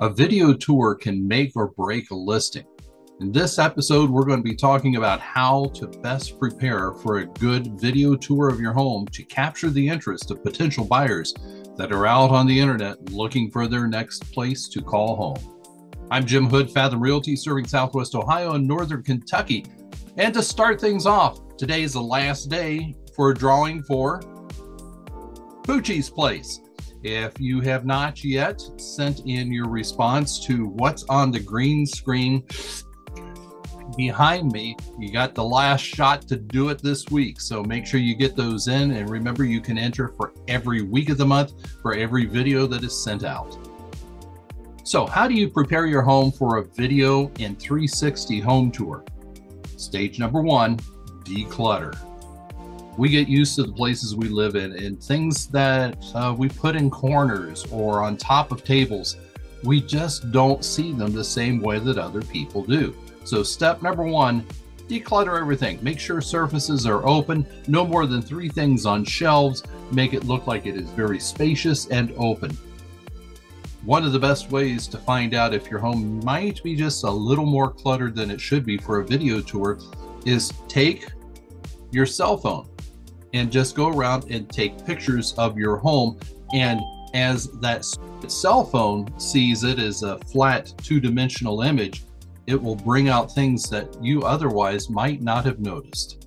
A video tour can make or break a listing. In this episode, we're going to be talking about how to best prepare for a good video tour of your home to capture the interest of potential buyers that are out on the internet looking for their next place to call home. I'm Jim Hood, Fathom Realty, serving Southwest Ohio and Northern Kentucky. And to start things off, today is the last day for a drawing for Poochie's Place. If you have not yet sent in your response to what's on the green screen behind me, you got the last shot to do it this week. So make sure you get those in, and remember you can enter for every week of the month for every video that is sent out. So how do you prepare your home for a video and 360 home tour? Stage number one, declutter. We get used to the places we live in, and things that we put in corners or on top of tables, we just don't see them the same way that other people do. So step number one, declutter everything. Make sure surfaces are open, no more than 3 things on shelves. Make it look like it is very spacious and open. One of the best ways to find out if your home might be just a little more cluttered than it should be for a video tour is take your cell phone and just go around and take pictures of your home. And as that cell phone sees it as a flat 2-dimensional image, it will bring out things that you otherwise might not have noticed.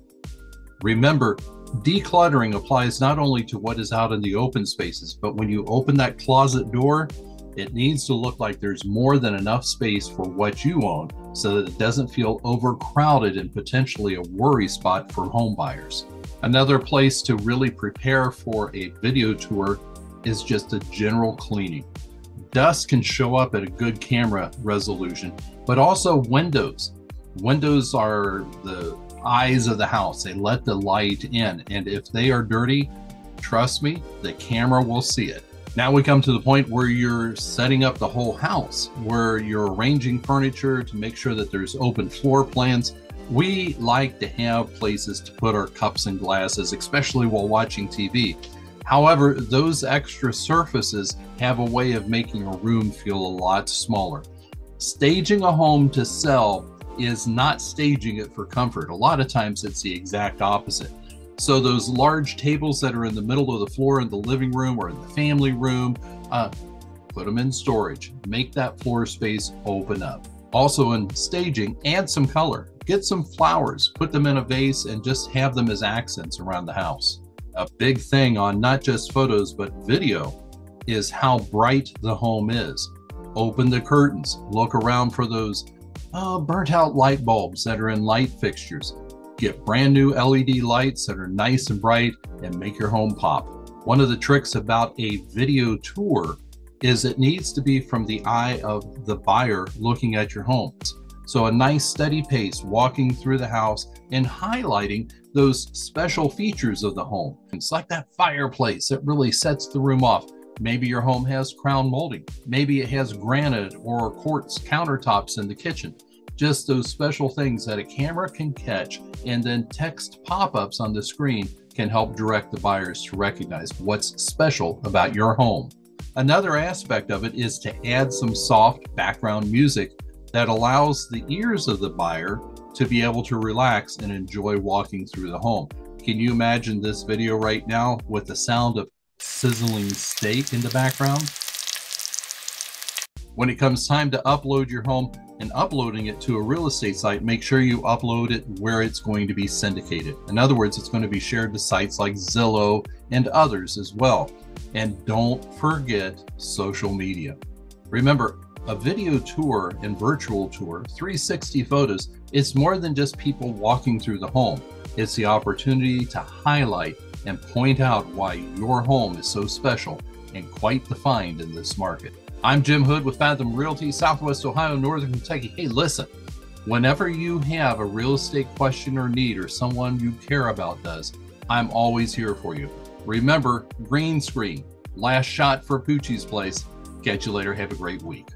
Remember, decluttering applies not only to what is out in the open spaces, but when you open that closet door, it needs to look like there's more than enough space for what you own, so that it doesn't feel overcrowded and potentially a worry spot for home buyers. Another place to really prepare for a video tour is just a general cleaning. Dust can show up at a good camera resolution, but also windows. Windows are the eyes of the house. They let the light in, and if they are dirty, trust me, the camera will see it. Now we come to the point where you're setting up the whole house, where you're arranging furniture to make sure that there's open floor plans. We like to have places to put our cups and glasses, especially while watching TV. However, those extra surfaces have a way of making a room feel a lot smaller. Staging a home to sell is not staging it for comfort. A lot of times it's the exact opposite. So those large tables that are in the middle of the floor in the living room or in the family room, put them in storage. Make that floor space open up. Also in staging, add some color. Get some flowers, put them in a vase, and just have them as accents around the house. A big thing on not just photos, but video is how bright the home is. Open the curtains, look around for those burnt out light bulbs that are in light fixtures. Get brand new LED lights that are nice and bright and make your home pop. One of the tricks about a video tour is it needs to be from the eye of the buyer looking at your home. So a nice steady pace walking through the house and highlighting those special features of the home. It's like that fireplace that really sets the room off. Maybe your home has crown molding. Maybe it has granite or quartz countertops in the kitchen. Just those special things that a camera can catch, and then text pop-ups on the screen can help direct the buyers to recognize what's special about your home. Another aspect of it is to add some soft background music that allows the ears of the buyer to be able to relax and enjoy walking through the home. Can you imagine this video right now with the sound of sizzling steak in the background? When it comes time to upload your home and uploading it to a real estate site, make sure you upload it where it's going to be syndicated. In other words, it's going to be shared to sites like Zillow and others as well. And don't forget social media. Remember, a video tour and virtual tour, 360 photos, it's more than just people walking through the home. It's the opportunity to highlight and point out why your home is so special and quite the find in this market. I'm Jim Hood with Fathom Realty, Southwest Ohio, Northern Kentucky. Hey, listen, whenever you have a real estate question or need, or someone you care about does, I'm always here for you. Remember, green screen, last shot for Poochie's Place. Catch you later. Have a great week.